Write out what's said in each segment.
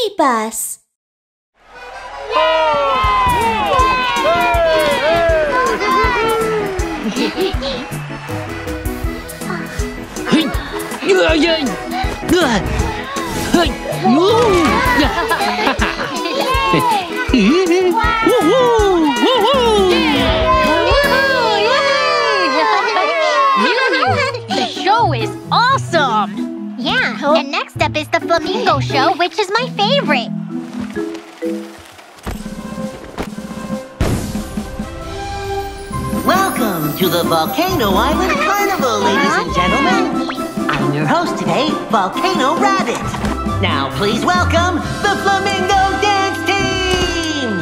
mini bus. The show is awesome! Yeah, the next up is the Flamingo show, which is my favorite. Welcome to the Volcano Island Carnival, ladies and gentlemen. I'm your host today, Volcano Rabbit. Now please welcome the Flamingo Dance Team!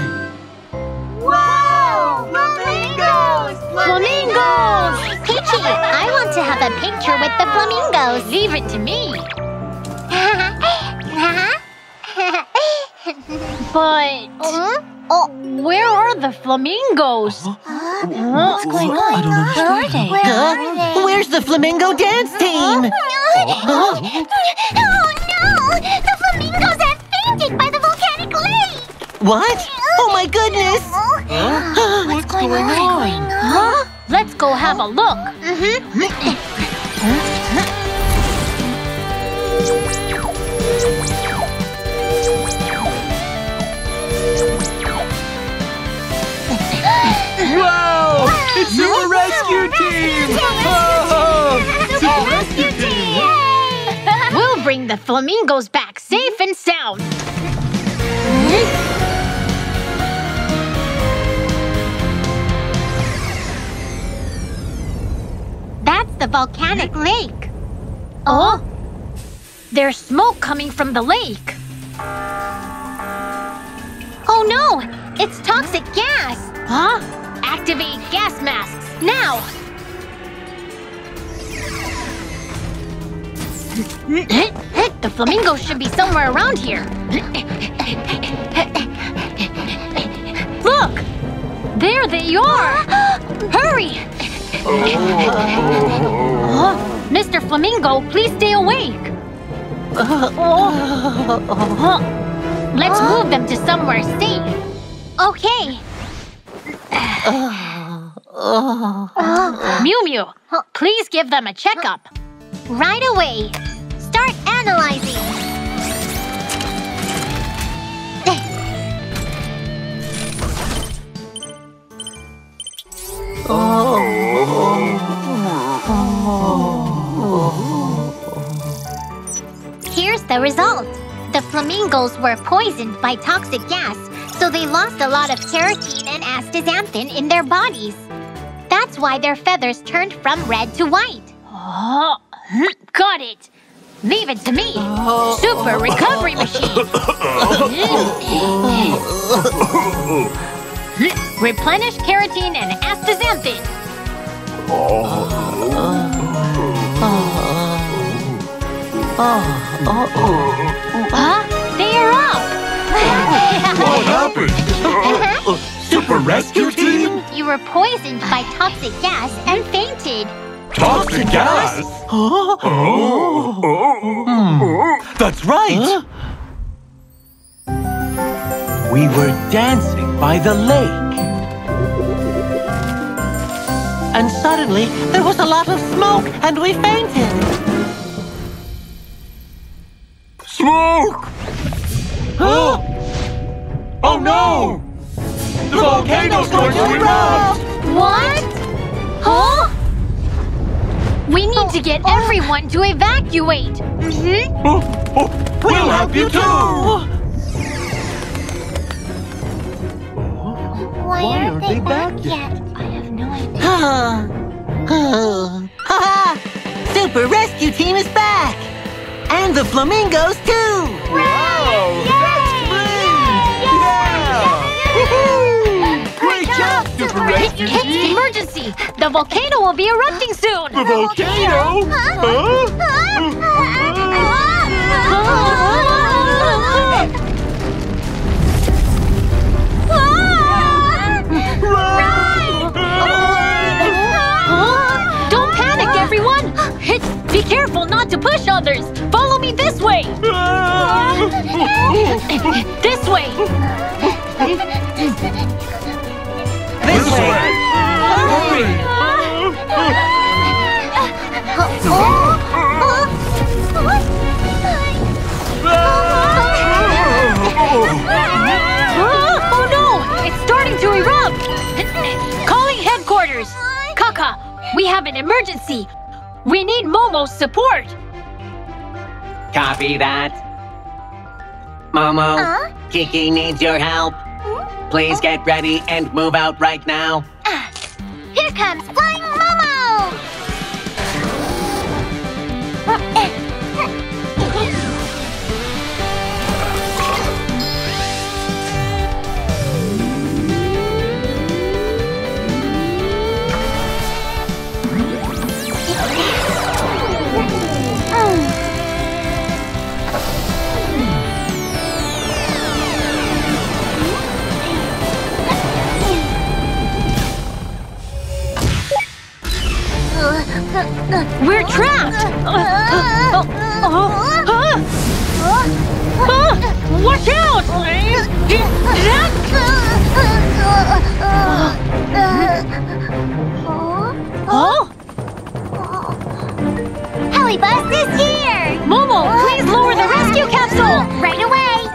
Wow! Flamingos! Flamingos! Kiki, I want to have a picture with the flamingos. Leave it to me. But... Oh, where are the flamingos? What's going on? I don't understand. Where are they? Where's the Flamingo Dance Team? Oh, no! The flamingos have fainted by the volcanic lake! What? Oh, my goodness! What's going on? Let's go have a look. Wow! It's Super Rescue Team! Super Rescue Team! We'll bring the flamingos back safe and sound. That's the volcanic lake. Oh! There's smoke coming from the lake. Oh no! It's toxic gas! Huh? Activate gas masks, now! The flamingos should be somewhere around here. Look! There they are! Hurry! Mr. Flamingo, please stay awake! Let's move them to somewhere safe. Okay. Miumiu, please give them a checkup. Right away. Start analyzing. Here's the result. The flamingos were poisoned by toxic gas, so they lost a lot of carotene and astaxanthin in their bodies. That's why their feathers turned from red to white. Oh, got it. Leave it to me. Super recovery machine. Replenish carotene and astaxanthin. They are up. What happened? Super Rescue Team? You were poisoned by toxic gas and fainted. Toxic gas? That's right! We were dancing by the lake. And suddenly, there was a lot of smoke and we fainted. Smoke! Oh no! The volcano's going to erupt! What? Huh? We need to get everyone to evacuate! We'll help you too! Why are they back yet? I have no idea. Super Rescue Team is back! And the flamingos too! Wow! Yay! It's emergency! The volcano will be erupting soon! The volcano? Don't panic, everyone! Be careful not to push others! Follow me this way! This way! This way! Hurry! Oh no! It's starting to erupt! Calling headquarters! Kaka, we have an emergency! We need Momo's support! Copy that. Momo, Kiki needs your help. Please get ready and move out right now. Here comes flying Momo! We're trapped! Watch out! Oh? Helibus is here! Momo, please lower the rescue capsule! Right away!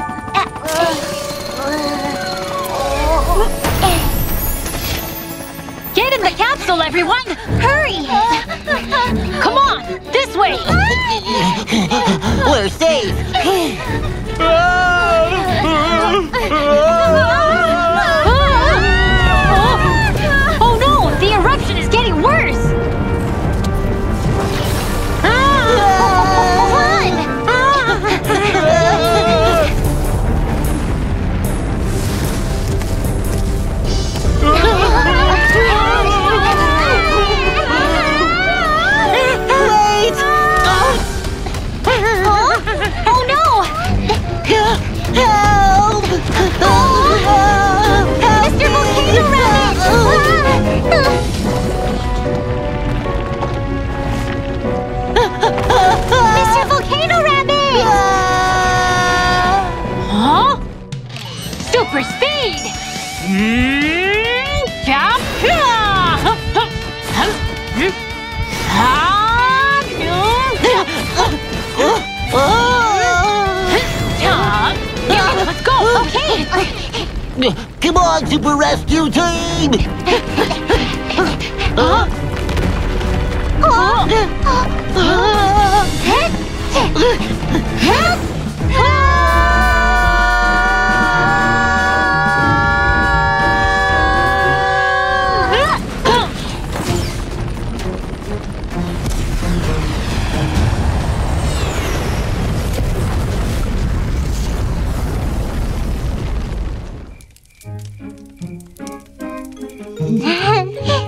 Get in the capsule, everyone! Hurry! Come on! This way! We're safe! Oh no! The eruption is getting worse! Help! Mr. Volcano Rabbit! Mr. Volcano Rabbit! Huh? Super speed! Okay! Come on, Super Rescue Team!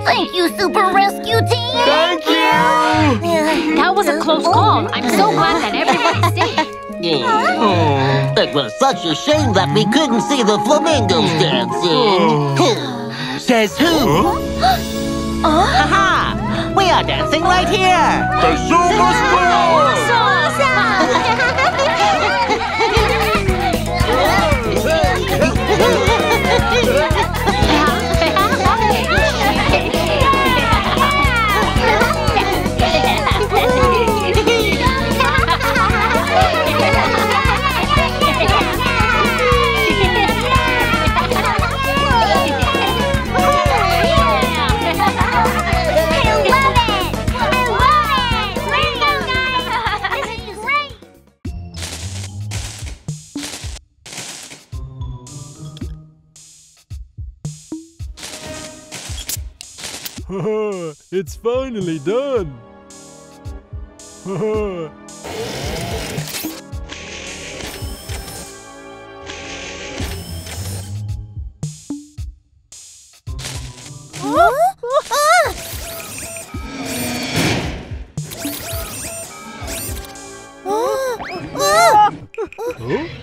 Thank you, Super Rescue Team! Thank you! That was a close call. I'm so glad that everyone's safe. It was such a shame that we couldn't see the flamingos dancing. Says who? Haha! We are dancing right here! The Super Squad! It's finally done! Oh,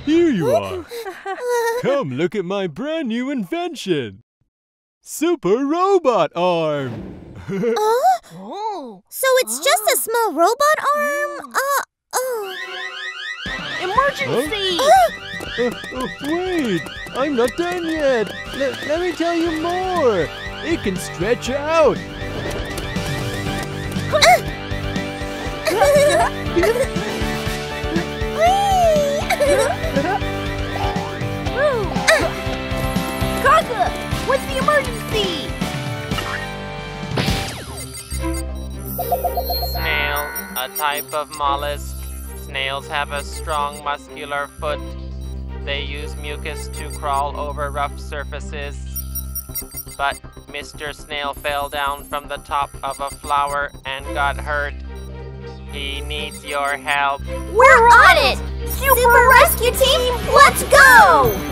here you are! Come look at my brand new invention! Super Robot Arm! So it's just a small robot arm? Emergency! Huh? Wait! I'm not done yet! Let me tell you more! It can stretch out! Kaka! What's the emergency? Snail, a type of mollusk. Snails have a strong muscular foot. They use mucus to crawl over rough surfaces. But Mr. Snail fell down from the top of a flower and got hurt. He needs your help. We're on it! Super Rescue Team, let's go!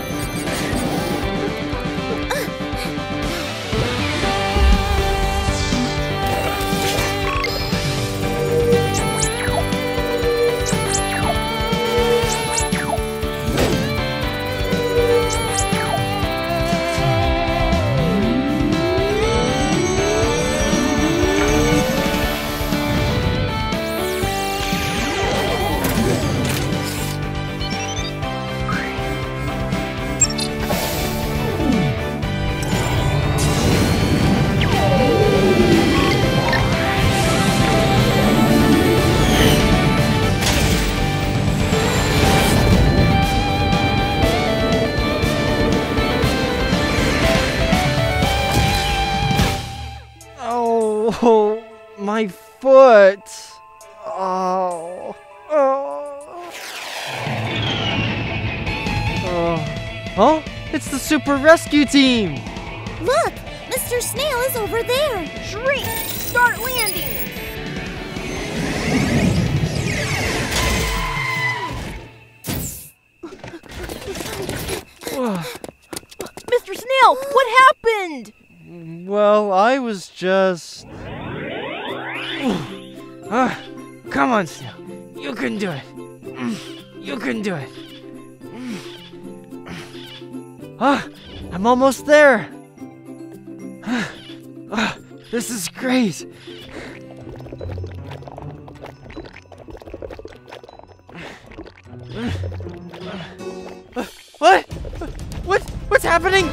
Oh, my foot! Oh. Oh. Huh? It's the Super Rescue Team! Look! Mr. Snail is over there! Shriek! Start landing! Mr. Snail, what happened? Well, I was just... come on, Snail. You can do it. You can do it. I'm almost there. This is great. What? What? What's happening?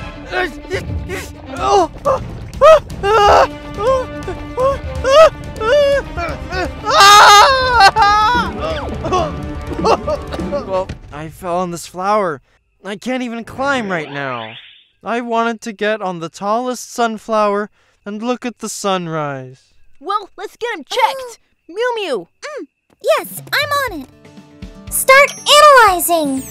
Well, I fell on this flower. I can't even climb right now. I wanted to get on the tallest sunflower and look at the sunrise. Well, let's get him checked. Miumiu. Yes, I'm on it. Start analyzing.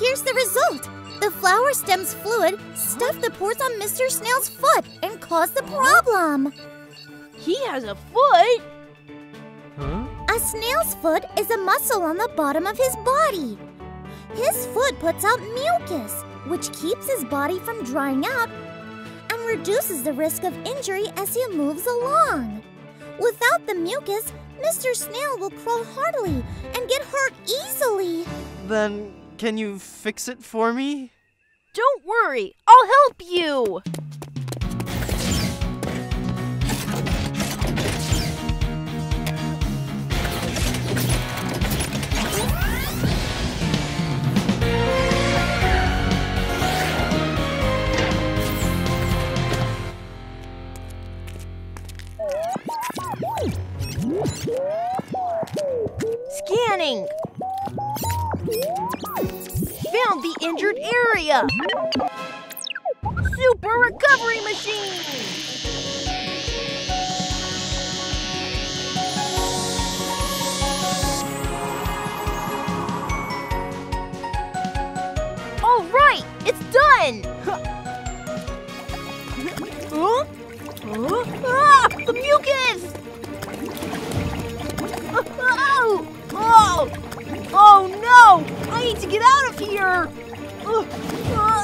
Here's the result. The flower stem's fluid stuffed the pores on Mr. Snail's foot and caused the problem. He has a foot? Huh? A snail's foot is a muscle on the bottom of his body. His foot puts out mucus, which keeps his body from drying up and reduces the risk of injury as he moves along. Without the mucus, Mr. Snail will crawl hardily and get hurt easily. Then, can you fix it for me? Don't worry, I'll help you! Scanning! Found the injured area! Super recovery machine! All right, it's done! Huh? Ah, the mucus! Oh! Oh! Oh no! I need to get out of here! Oh!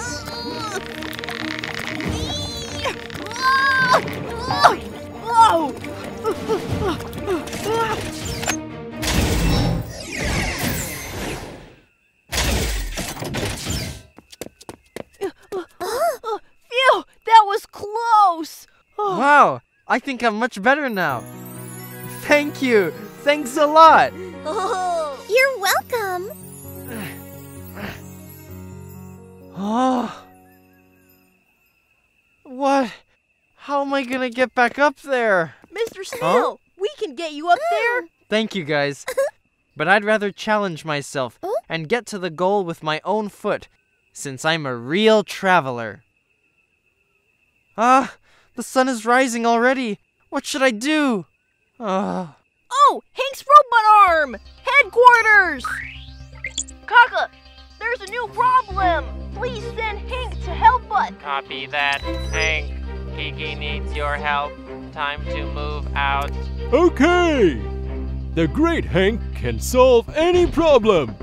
Phew! That was close! Oh. Wow! I think I'm much better now. Thank you! Thanks a lot! Oh. You're welcome! Oh. What? How am I gonna get back up there? Mr. Snail, we can get you up there. Thank you guys. But I'd rather challenge myself and get to the goal with my own foot, since I'm a real traveler. Ah, the sun is rising already. What should I do? Oh, Hank's robot arm! Headquarters! Kaka, there's a new problem. Please send Hank to help us. Copy that, Hank. Kiki needs your help. Time to move out. Okay! The great Hank can solve any problem!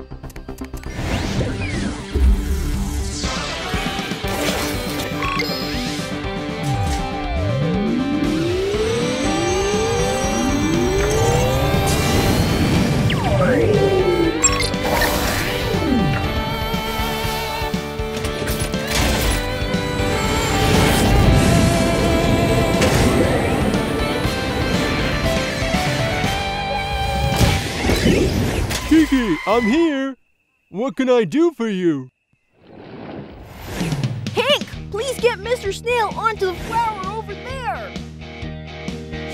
I'm here. What can I do for you? Hank, please get Mr. Snail onto the flower over there.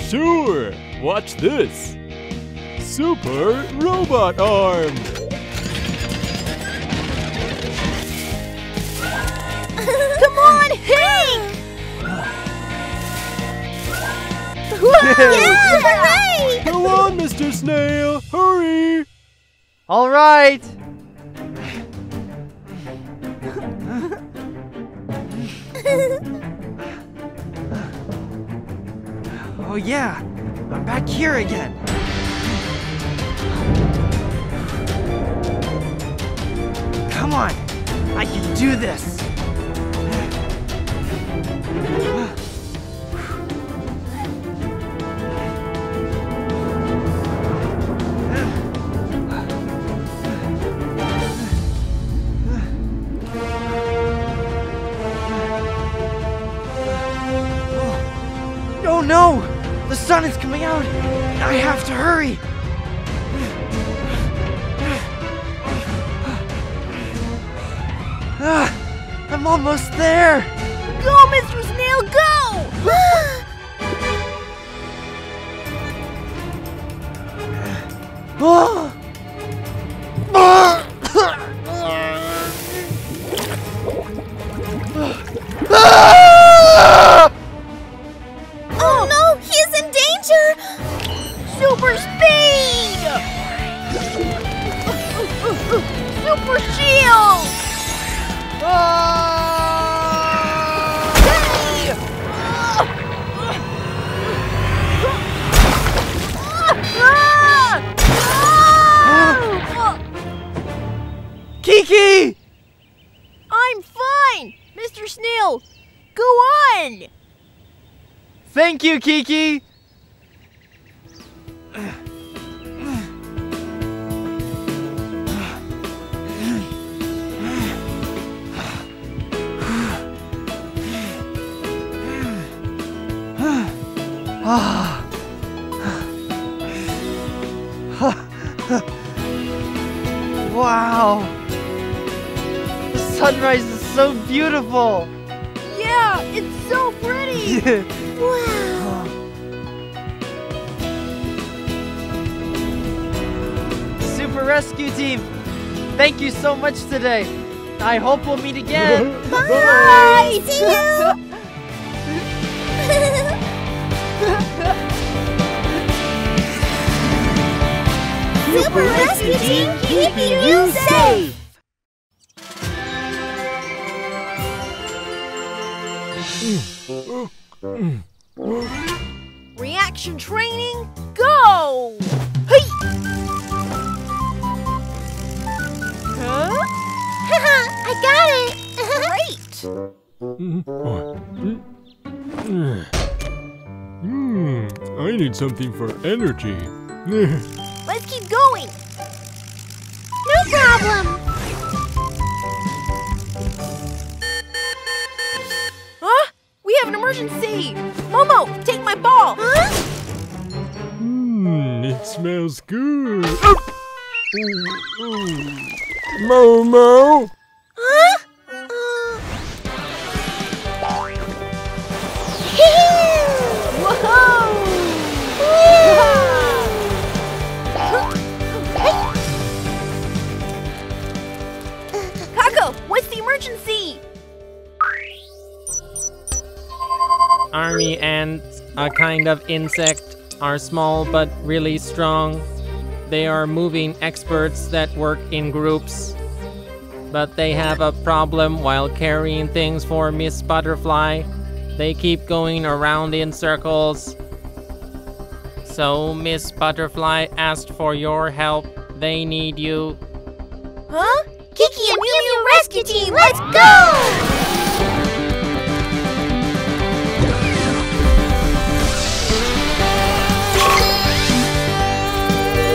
Sure. Watch this. Super Robot Arm. Come on, Hank! Yeah, hooray! Go on, Mr. Snail. Hurry! All right. Oh yeah, I'm back here again. Come on, I can do this. No! The sun is coming out! I have to hurry! I'm almost there! Go, Mr. Snail, go! Kiki! I'm fine! Mr. Snail, go on! Thank you, Kiki! Wow! The sunrise is so beautiful! Yeah, it's so pretty! Wow! Super Rescue Team, thank you so much today! I hope we'll meet again! Bye! Bye. See you! Super Rescue Team, keeping you safe! Reaction training, go! Hey! Huh? Haha, I got it! Great! I need something for energy. Let's keep going. No problem. Huh? We have an emergency. Momo, take my ball. Huh? It smells good. Oh! Momo? Huh? Kaka, what's the emergency? Army ants, a kind of insect, are small but really strong. They are moving experts that work in groups. But they have a problem while carrying things for Miss Butterfly. They keep going around in circles. So Miss Butterfly asked for your help. They need you. Huh? Kiki and Miumiu Rescue Team, let's go!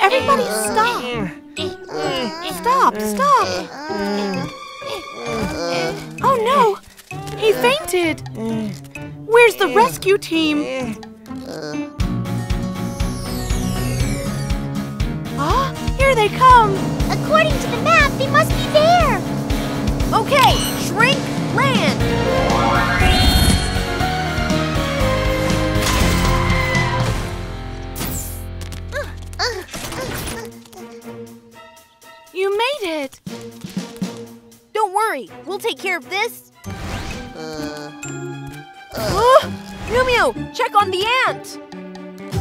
Everybody stop! Stop, stop! Oh no! He fainted! Where's the rescue team? Ah, here they come! According to the map, they must be there! Okay, shrink, land! You made it! Don't worry, we'll take care of this. Miumiu, check on the ant!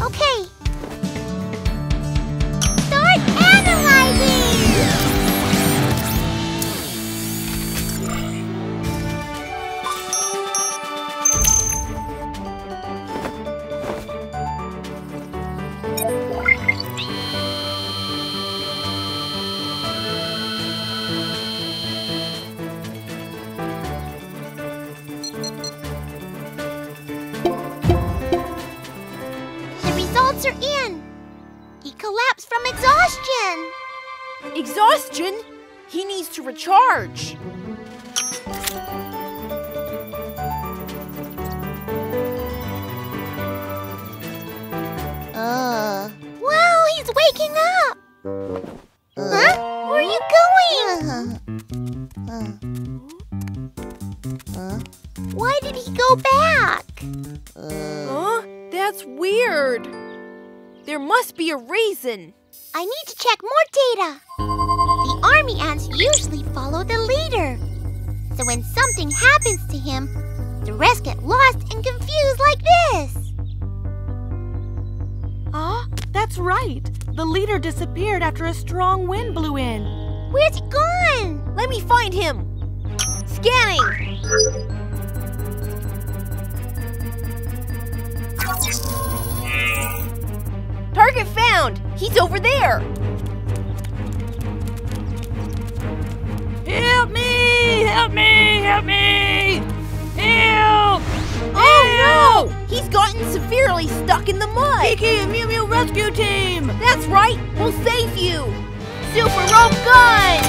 Okay. Start analyzing! Are in. He collapsed from exhaustion. Exhaustion? He needs to recharge. Wow, he's waking up. Huh? Where are you going? Why did he go back? That's weird. There must be a reason. I need to check more data. The army ants usually follow the leader. So when something happens to him, the rest get lost and confused like this. That's right. The leader disappeared after a strong wind blew in. Where's he gone? Let me find him. Scanning. Target found! He's over there! Help me! Help me! Help me! Help! Oh no! He's gotten severely stuck in the mud! Kiki and Miumiu Rescue Team! That's right! We'll save you! Super Rope Gun!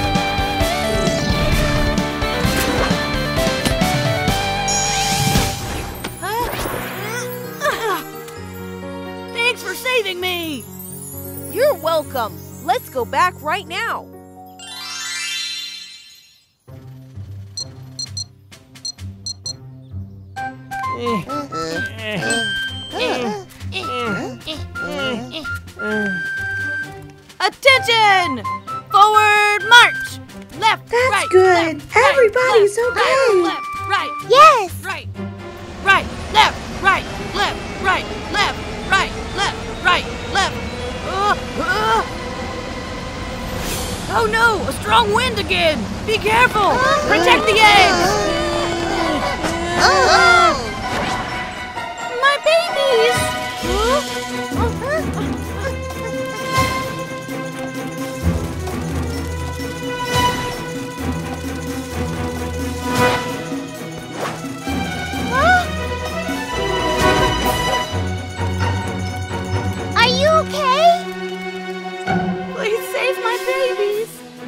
Thanks for saving me! You're welcome. Let's go back right now. Attention! Forward march! Left, that's right, good. Left, everybody's left, okay. Left, right, yes. Right, right, left, right, left, right, left, right, left, right, left. Oh no! A strong wind again. Be careful. Protect the eggs. My babies.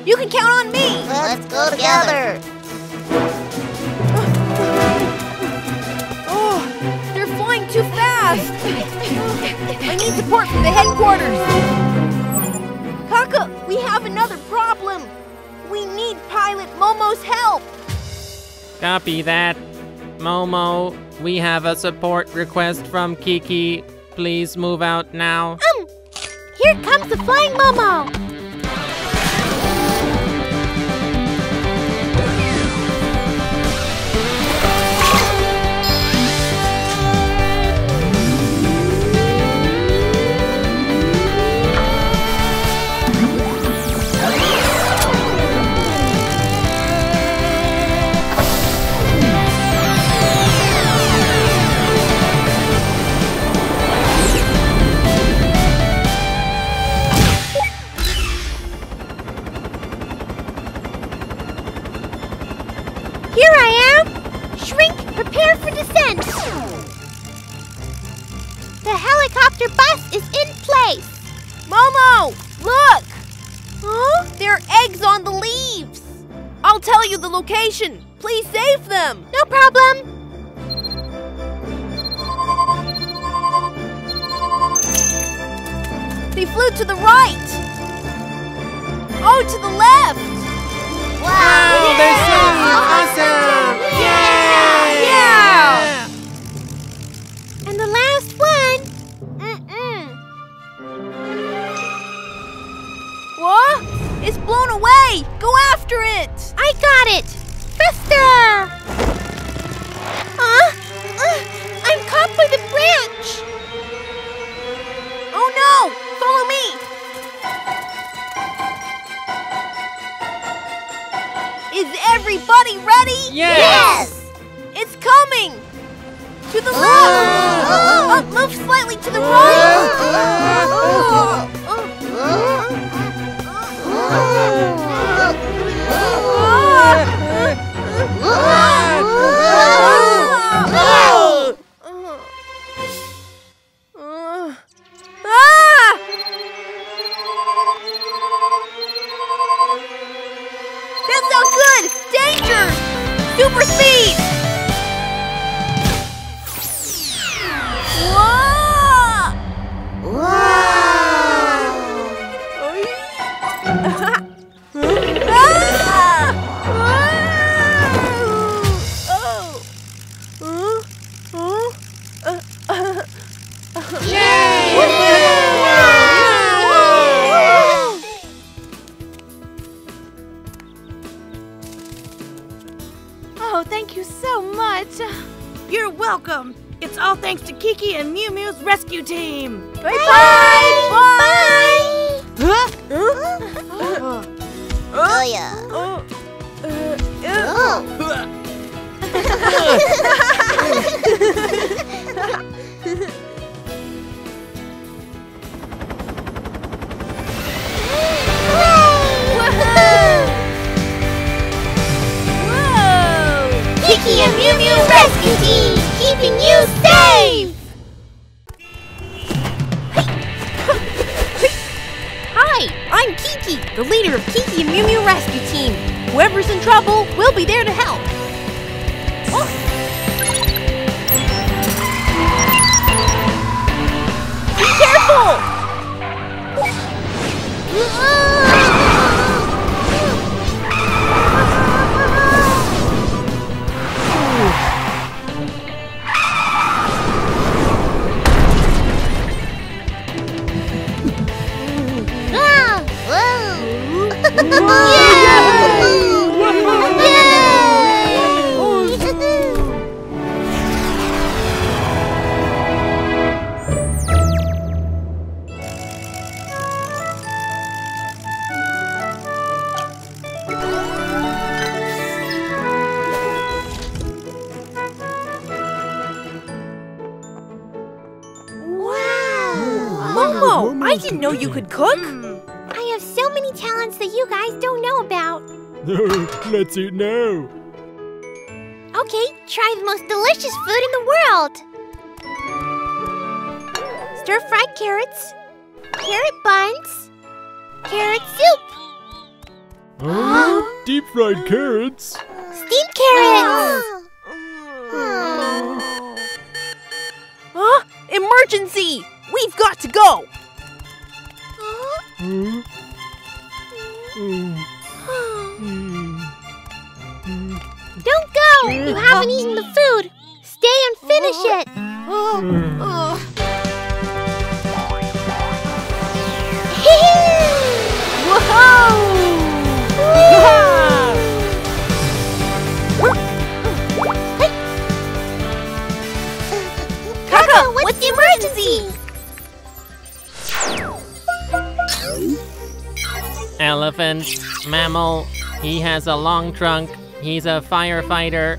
You can count on me! Let's go together! Oh, they're flying too fast! I need support from the headquarters! Kaka, we have another problem! We need Pilot Momo's help! Copy that. Momo, we have a support request from Kiki. Please move out now. Here comes the flying Momo! Please save them! No problem! They flew to the right! Oh, to the left! Wow! They're so awesome! Yeah! And the last one! What? It's blown away! Go after it! I got it! I'm caught by the branch! Oh no! Follow me! Is everybody ready? Yes! It's coming! To the left! Move slightly to the right! That's not good! Danger! Super speed! Whoa! Wow! Welcome. It's all thanks to Kiki and Miumiu's rescue team. Bye-bye! Bye! Kiki and Miumiu rescue team, keeping you safe! Hi, I'm Kiki, the leader of Kiki and Miumiu rescue team. Whoever's in trouble, we'll be there to help. Be careful! Momo, I didn't know you could cook. I have so many talents that you guys don't know about. Let's eat now. Okay, try the most delicious food in the world. Stir-fried carrots, carrot buns, carrot soup. Oh, deep-fried carrots. Steamed carrots. Huh? Emergency! We've got to go! Don't go! You haven't eaten the food! Stay and finish it! Whoa! Kaka, what's the emergency? Elephant, mammal, he has a long trunk, he's a firefighter,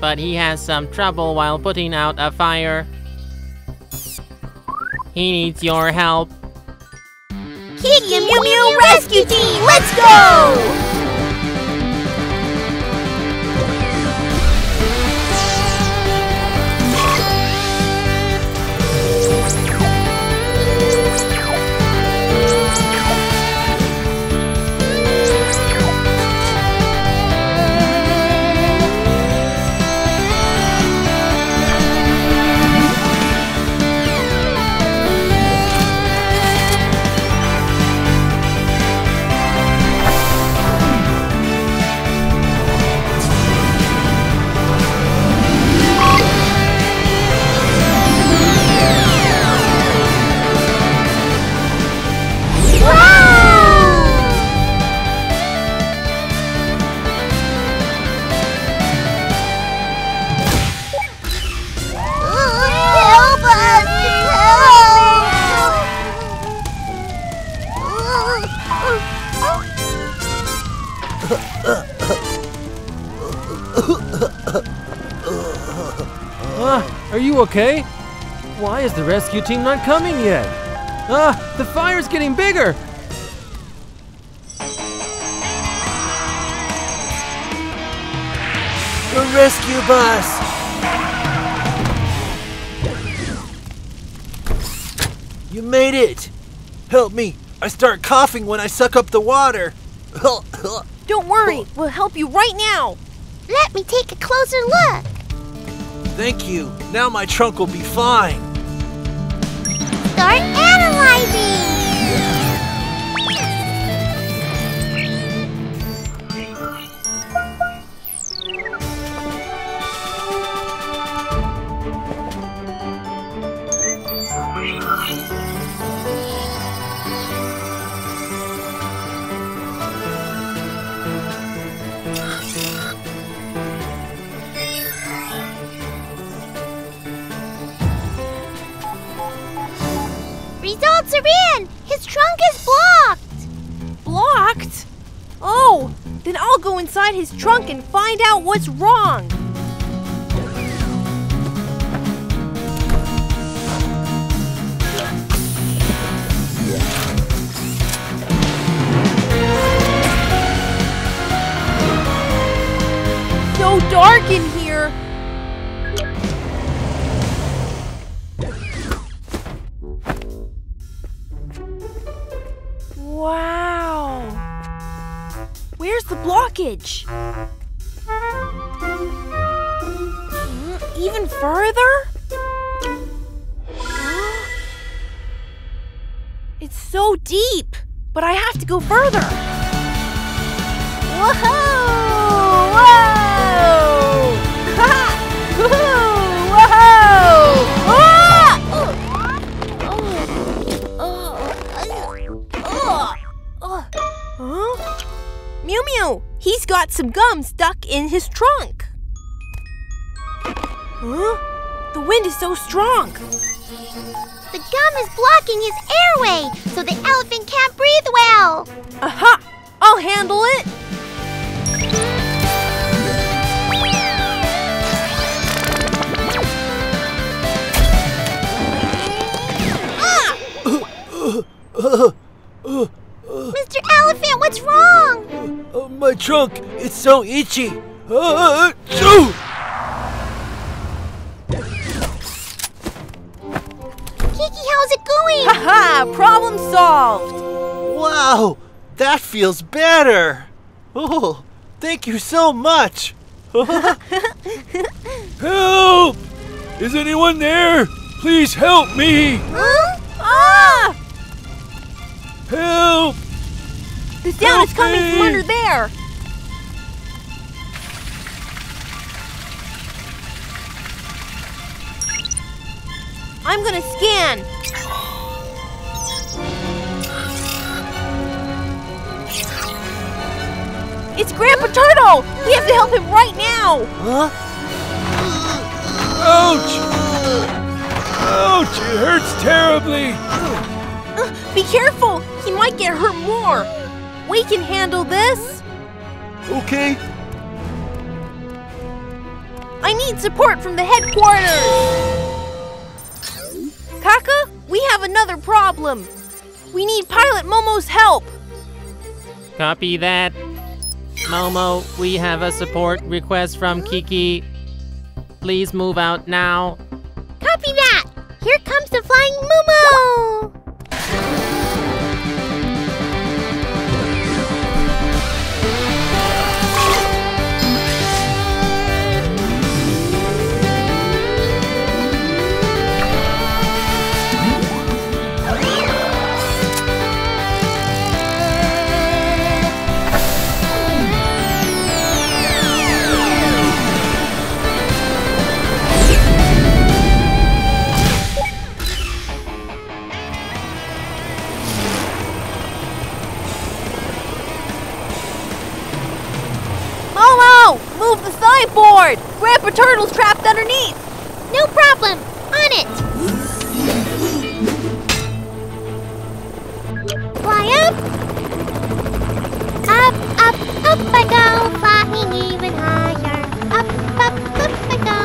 but he has some trouble while putting out a fire. He needs your help. Kiki and Miumiu Rescue Team, let's go! Are you okay? Why is the rescue team not coming yet? The fire's getting bigger! The rescue bus! You made it! Help me! I start coughing when I suck up the water! Don't worry, we'll help you right now! Let me take a closer look! Thank you. Now my trunk will be fine. Start analyzing. Results are in! His trunk is blocked! Blocked? Oh, then I'll go inside his trunk and find out what's wrong. So dark in here! Wow! Where's the blockage? Even further? It's so deep, but I have to go further. Whoa! Whoa! Whoa! Whoa! Miumiu! He's got some gum stuck in his trunk. Huh? The wind is so strong. The gum is blocking his airway, so the elephant can't breathe well. Aha! I'll handle it. Mr. Elephant, what's wrong? My trunk, it's so itchy. Kiki, how's it going? Haha, problem solved. Wow, that feels better. Oh, thank you so much. Help! Is anyone there? Please help me. Huh? Ah! Help! The sound is coming from under there! I'm gonna scan! It's Grandpa Turtle! We have to help him right now! Huh? Ouch! Ouch! It hurts terribly! Be careful! He might get hurt more! We can handle this! Okay! I need support from the headquarters! Kaka, we have another problem! We need Pilot Momo's help! Copy that! Momo, we have a support request from Kiki. Please move out now! Copy that! Here comes the flying Momo! Grandpa Turtle's trapped underneath! No problem! On it! Fly up! Up, up, up I go! Flying even higher! Up, up I go!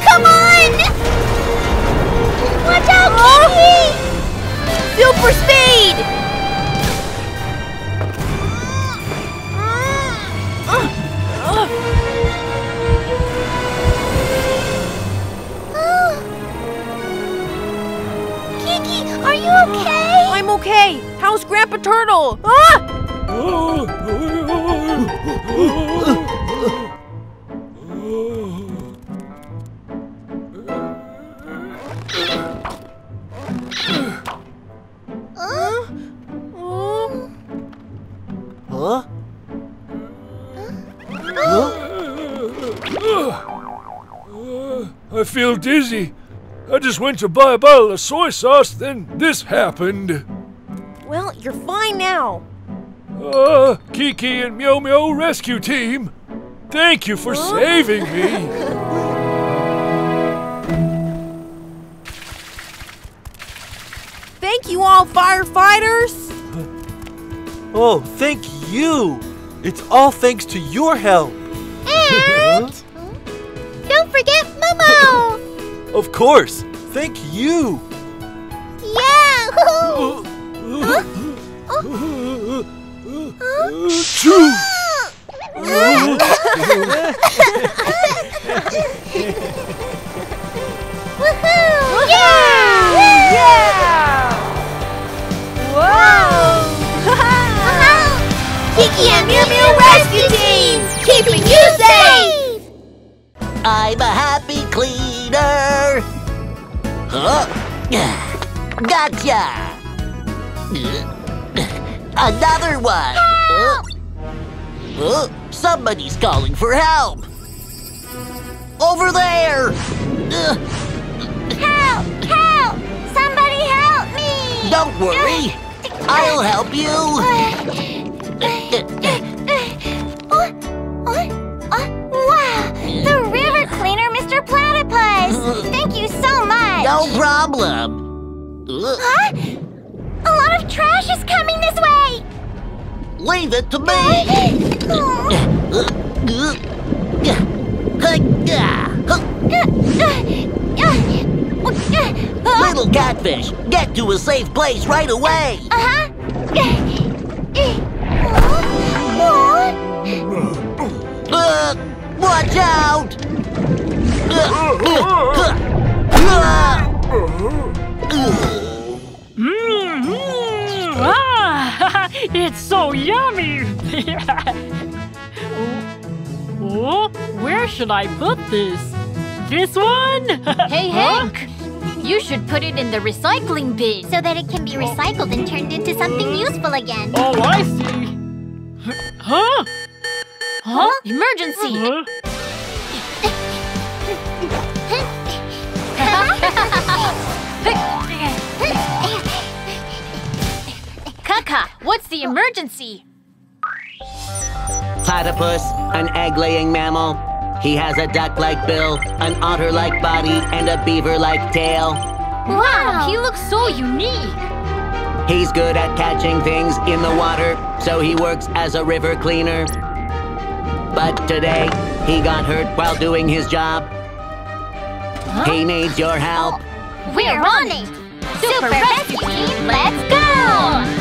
Come on! Watch out, Kiki! Super speed! Kiki, are you okay? I'm okay. How's Grandpa Turtle? I feel dizzy. I just went to buy a bottle of soy sauce, then this happened. Well, you're fine now. Kiki and Miumiu Rescue Team, thank you for saving me. Thank you all, firefighters. Oh, thank you. It's all thanks to your help. And don't forget Momo! Of course! Thank you! Yeah! Choo! Woohoo! Yeah! Woo! Yeah! Whoa! Kiki and Miumiu Rescue Team, keeping you safe! I'm a happy cleaner! Huh? Gotcha! Another one! Help! Somebody's calling for help! Over there! Help! Help! Somebody help me! Don't worry! I'll help you! Wow! The river cleaner, Mr. Platypus! Thank you so much! No problem! Huh? A lot of trash is coming this way! Leave it to me! Little catfish, get to a safe place right away! Watch out! It's so yummy! Where should I put this? This one? Hey, Hank! You should put it in the recycling bin. So that it can be recycled and turned into something useful again. Oh, I see. Huh? Huh? Emergency! Kaka, what's the emergency? Platypus, an egg-laying mammal. He has a duck-like bill, an otter-like body, and a beaver-like tail. Wow, he looks so unique. He's good at catching things in the water, so he works as a river cleaner. But today, he got hurt while doing his job. Huh? He needs your help. We're on it! Super Rescue Team, let's go!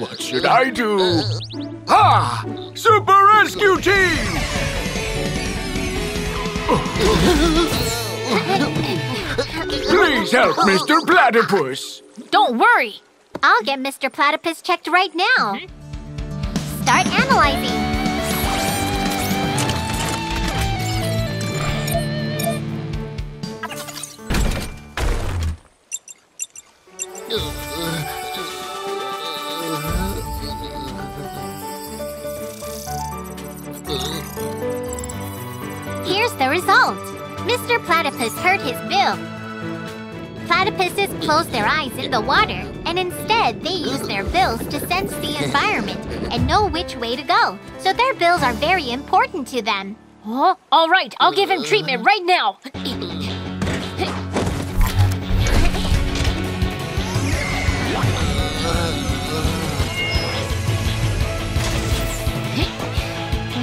What should I do? Ha! Super Rescue Team! Please help Mr. Platypus! Don't worry! I'll get Mr. Platypus checked right now. Start analyzing. The result. Mr. Platypus hurt his bill. Platypuses close their eyes in the water, and instead they use their bills to sense the environment and know which way to go. So their bills are very important to them. Huh? All right, I'll give him treatment right now.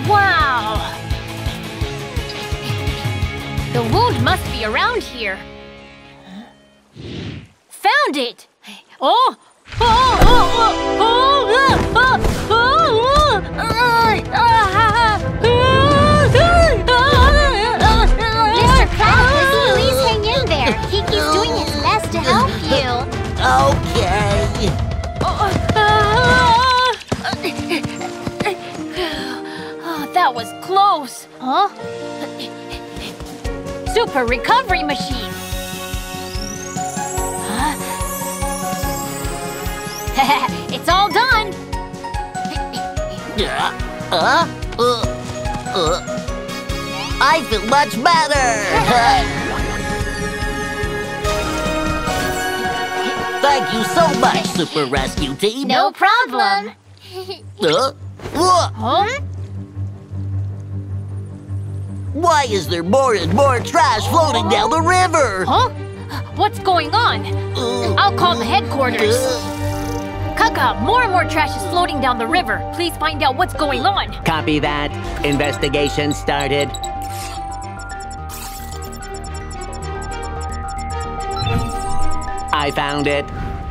Wow! The wound must be around here. Found it! Oh! Oh! Oh! Oh! Oh! Oh! Mr. Platypus, please hang in there. Kiki's doing his best to help you. Okay. Oh, that was close. Huh? Super Recovery Machine! It's all done! I feel much better! Thank you so much, Super Rescue Team! No problem! Huh? Why is there more and more trash floating down the river? Huh? What's going on? I'll call the headquarters. Kaka, more and more trash is floating down the river. Please find out what's going on. Copy that. Investigation started. I found it.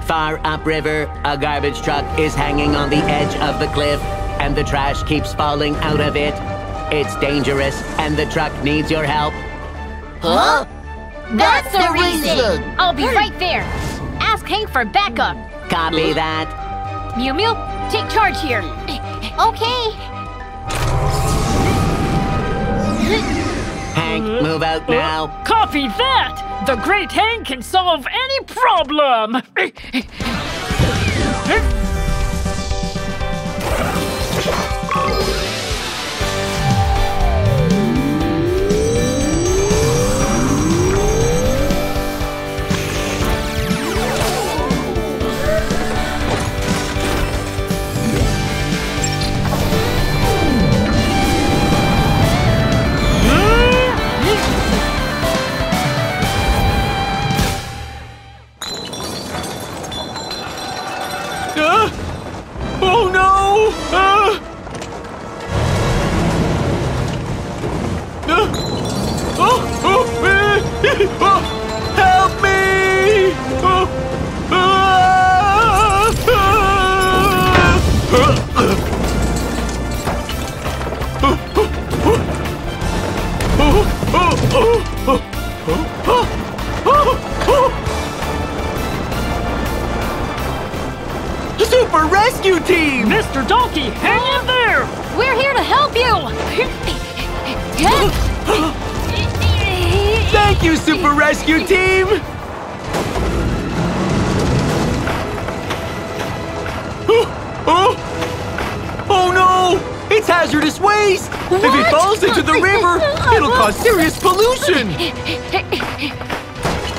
Far upriver, a garbage truck is hanging on the edge of the cliff, and the trash keeps falling out of it. It's dangerous, and the truck needs your help. Huh? That's the reason! I'll be right there. Ask Hank for backup. Copy that. Miumiu, take charge here. Okay. Hank, move out now. Copy that! The great Hank can solve any problem! Help me! Super Rescue Team! Mr. Donkey, hang in there! We're here to help you! Thank you, Super Rescue Team! Oh no! It's hazardous waste! What? If it falls into the river, it'll cause serious pollution!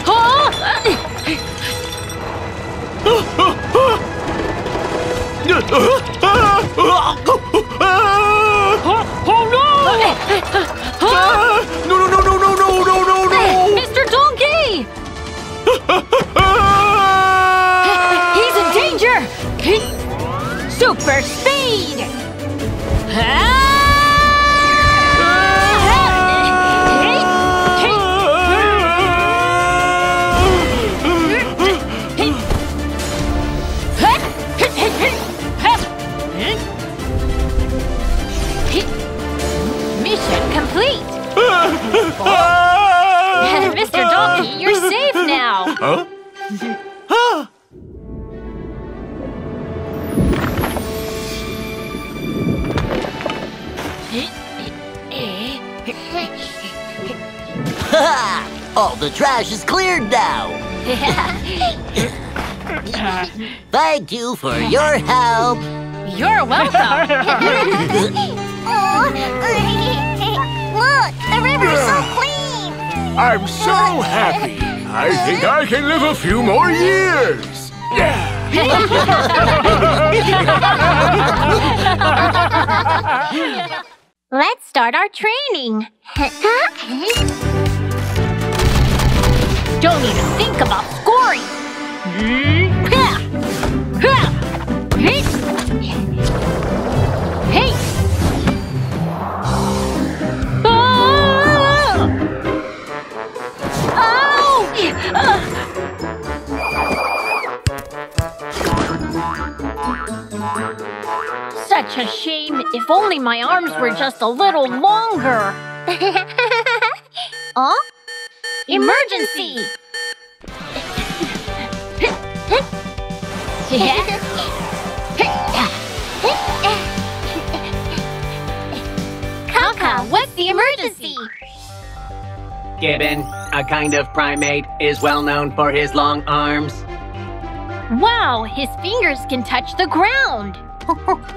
Oh no! No! Mr. Donkey! He's in danger! Super speed! Mission complete! Mr. Donkey, you're safe now! Huh? All the trash is cleared now! Thank you for your help! You're welcome! Look, the river's so clean! I'm so happy! I think I can live a few more years! Yeah. Let's start our training! Don't need to think about scoring! Hey! Such a shame. If only my arms were just a little longer. Huh? Emergency! Kaka, what's the emergency? Gibbon, a kind of primate, is well known for his long arms. Wow, his fingers can touch the ground.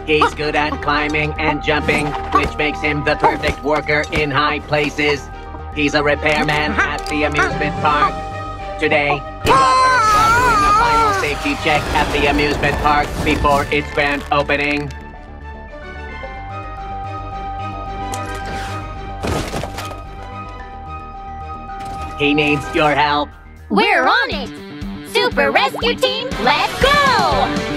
He's good at climbing and jumping, which makes him the perfect worker in high places. He's a repairman at the amusement park. Today, he got hurt while doing a final safety check at the amusement park before its grand opening. He needs your help. We're on it! Super Rescue Team, let's go!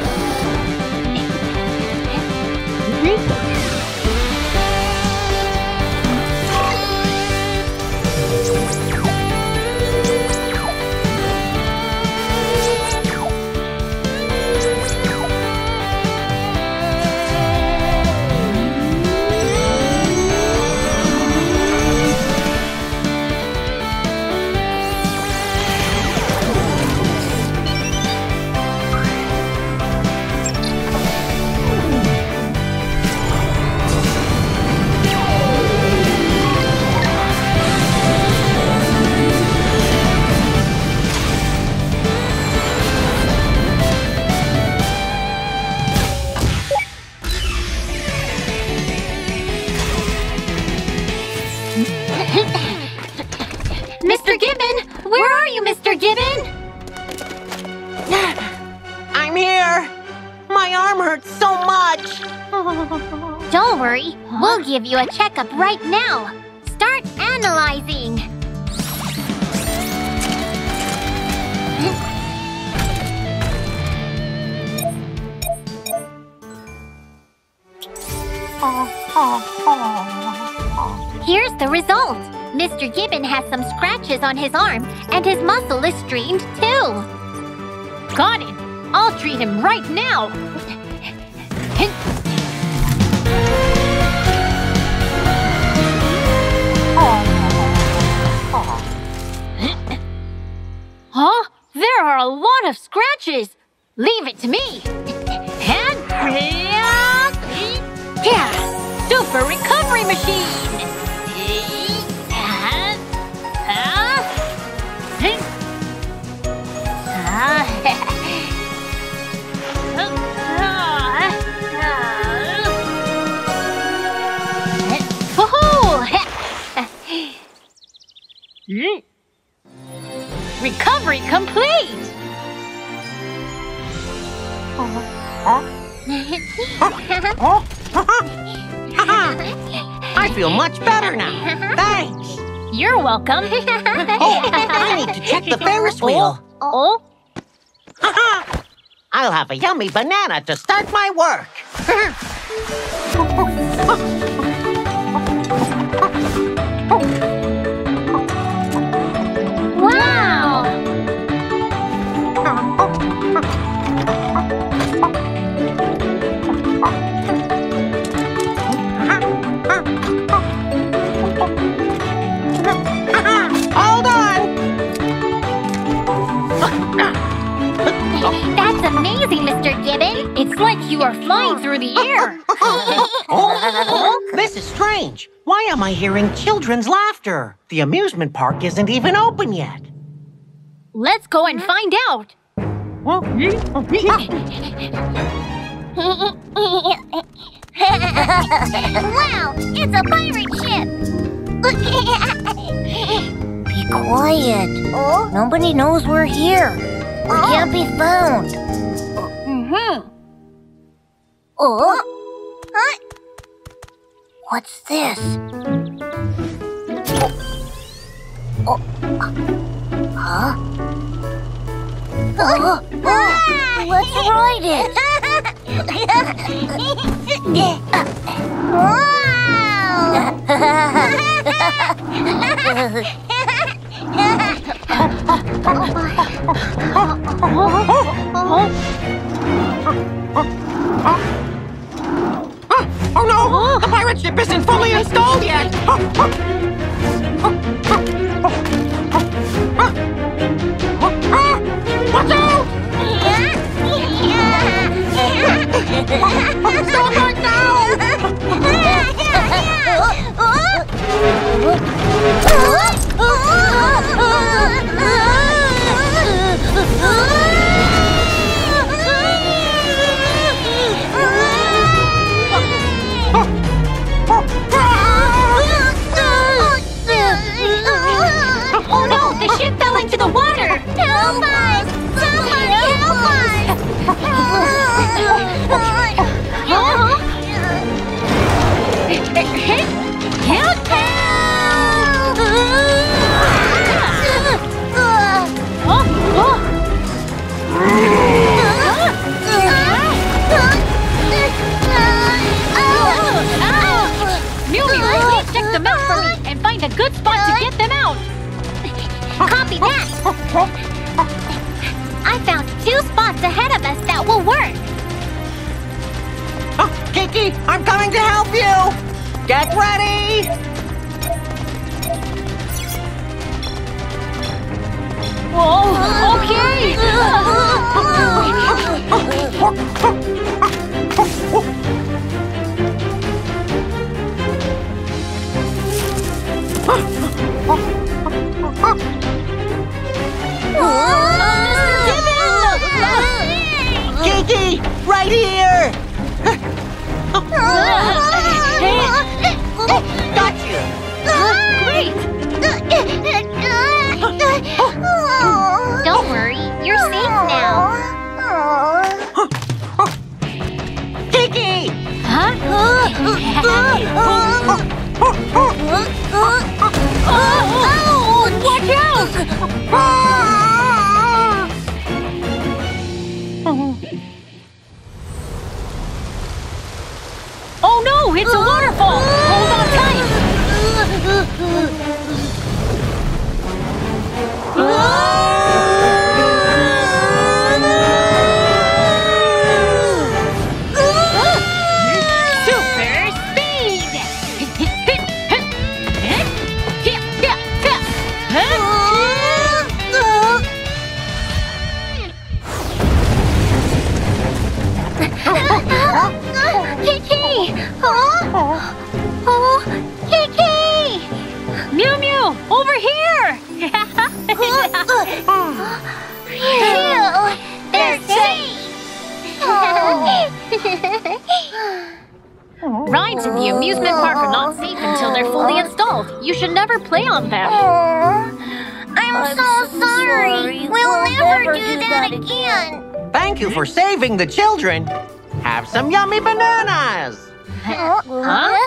Mr. Gibbon! Where are you, Mr. Gibbon? I'm here! My arm hurts so much! Don't worry, we'll give you a checkup right now! Start analyzing! Here's the result! Mr. Gibbon has some scratches on his arm, and his muscle is strained too. Got it! I'll treat him right now! Huh? There are a lot of scratches! Leave it to me! And... yeah! Super recovery machine! Recovery complete! I feel much better now. Thanks! You're welcome. Oh, I need to check the Ferris wheel. Oh? I'll have a yummy banana to start my work. Wow! Hold on! That's amazing, Mr. Gibbon. It's like you are flying through the air. Oh, this is strange. Why am I hearing children's laughter? The amusement park isn't even open yet. Let's go and find out. Wow, it's a pirate ship. Be quiet. Oh? Nobody knows we're here. We can't be found. Oh? Huh? What's this? Oh. Huh? Oh. Oh. Let's ride it. Wow! Oh no! The pirate ship isn't fully installed yet! Watch out! Stop right now! falling to the water! Help us! Somebody help us! Help! Miumiu, please check them out for me and find a good spot to get them out! Copy that! I found two spots ahead of us that will work! Oh, Kiki, I'm coming to help you! Get ready! Whoa, okay! Kiki, right here! Got you! Great! Don't worry, you're safe now. Kiki! Huh? Oh, watch out! Oh no, it's a waterfall! Hold on tight! Kiki! Huh? Oh, Kiki! Miumiu, over here! They're safe! Rides in the amusement park are not safe until they're fully installed. You should never play on them. I'm so sorry. We'll never do that again. Thank you for saving the children. Have some yummy bananas! Huh?